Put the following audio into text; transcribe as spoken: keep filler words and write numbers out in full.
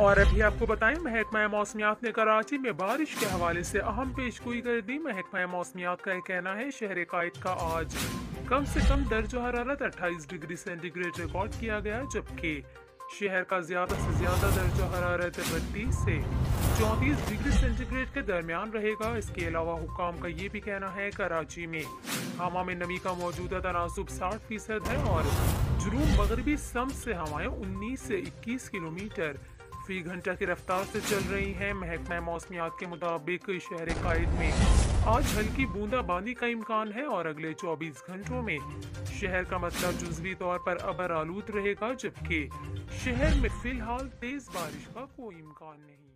और अभी आपको बताएं, महकमा मौसमियात ने कराची में बारिश के हवाले से अहम पेशगोई कर दी। महकमा मौसमियात का यह कहना है शहर कायद का आज कम से कम दर्जा हरारत अट्ठाईस डिग्री सेंटीग्रेड रिकॉर्ड किया गया, जबकि शहर का ज्यादा से ज्यादा दर्जा हरारत बत्तीस से चौंतीस डिग्री सेंटीग्रेड के दरमियान रहेगा। इसके अलावा हुक्काम का ये भी कहना है कराची में हवा में नमी का मौजूदा तनासुब साठ फीसद है और जुनूब मगरबी सम से हवाएं उन्नीस से इक्कीस किलोमीटर फी घंटा की रफ्तार से चल रही है। महकमा मौसमियात के मुताबिक शहर कायद में आज हल्की बूंदाबांदी का इम्कान है और अगले चौबीस घंटों में शहर का मतलब जुज़वी तौर पर अबर आलूद रहेगा, जबकि शहर में फिलहाल तेज बारिश का कोई इम्कान नहीं।